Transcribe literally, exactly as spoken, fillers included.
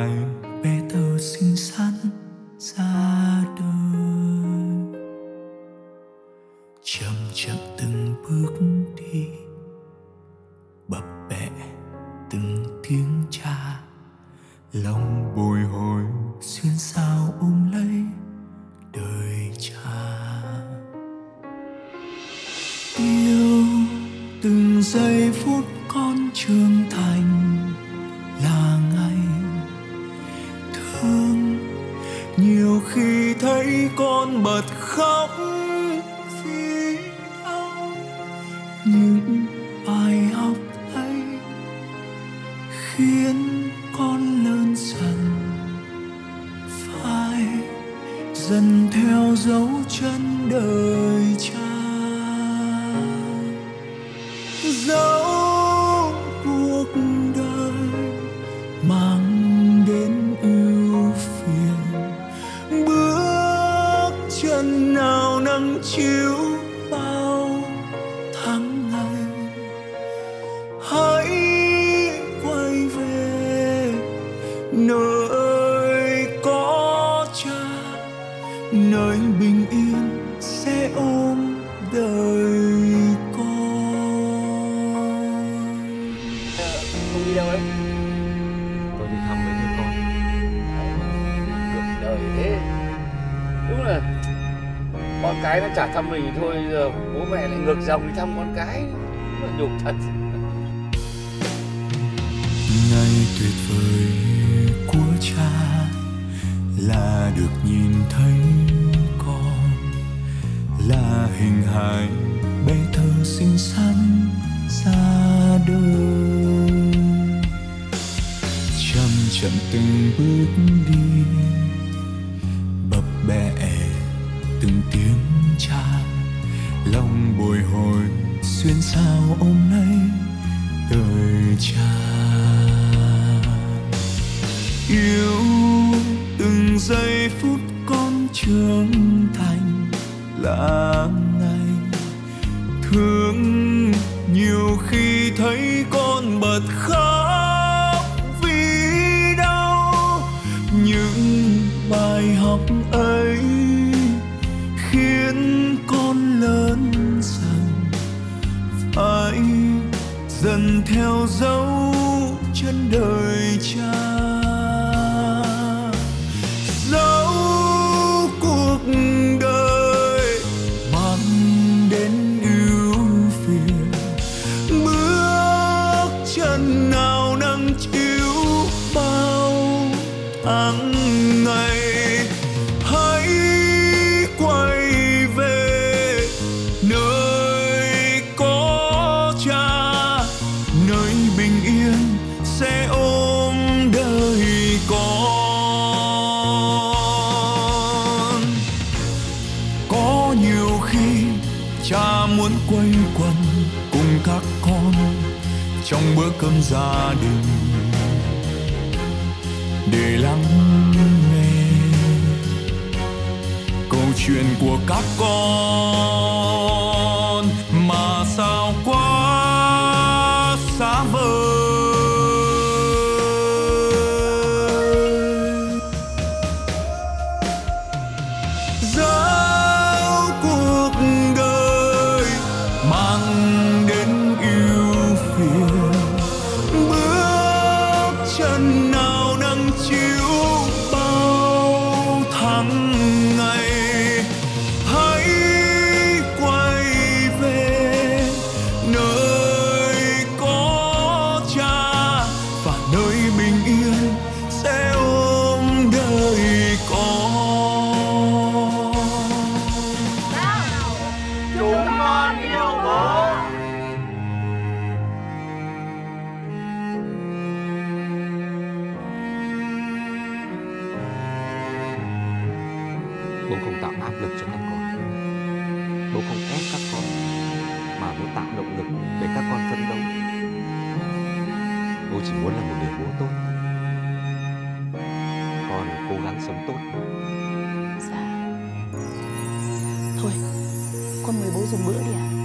bài bé thơ xinh xắn ra đời. Chậm chậm từng bước đi, bập bẹ từng tiếng cha, lòng bồi hồi xuyên sao ôm lấy đời cha. Yêu từng giây phút con trưởng thành là ngày thương, nhiều khi thấy con bật khóc vì đau. Những bài học ấy khiến con lớn dần, phải dần theo dấu chân đời cha. Dẫu cuộc đời mang đến ưu phiền, bước chân nào nắng chiếu bao tháng ngày, hãy quay về nơi có cha, nơi bình yên sẽ ôm đời. Đi đâu đấy? Tôi đi thăm mấy đứa con. Cuộc đời thế, đúng là con cái nó chả thăm mình thôi, giờ bố mẹ lại ngược dòng đi thăm con cái, nó nhục thật. Ngày tuyệt vời của cha là được nhìn thấy con, là hình hài bé thơ xinh xắn ra đời. Chậm chậm từng bước đi, bập bẹ từng tiếng cha, lòng bồi hồi xuyên sao ôm lấy đời cha. Yêu từng giây phút con trưởng thành là ngày thương, nhiều khi thấy con bật khóc vì đau. Những bài học ấy khiến con lớn dần, phải dần theo dấu chân đời cha. Dẫu cuộc đời mang đến nào nắng chiếu bao tháng ngày, hãy quay về nơi có cha, nơi bình yên sẽ ôm đời con. Có nhiều khi cha muốn quây quần cùng các con trong bữa cơm gia đình để lắng nghe câu chuyện của các con, mà sao quá xa vời. Dẫu cuộc đời mang đến ưu phiền, chân nào nắng chiếu bao tháng ngày, hãy quay về nơi có cha, và nơi bình yên sẽ ôm đời con. Chúng con yêu bố. Bố không tạo áp lực cho các con, bố không ép các con, mà bố tạo động lực để các con phấn đấu. Bố chỉ muốn là một người bố tốt, con cố gắng sống tốt. Dạ. Thôi, con mời bố dùng bữa đi ạ. À?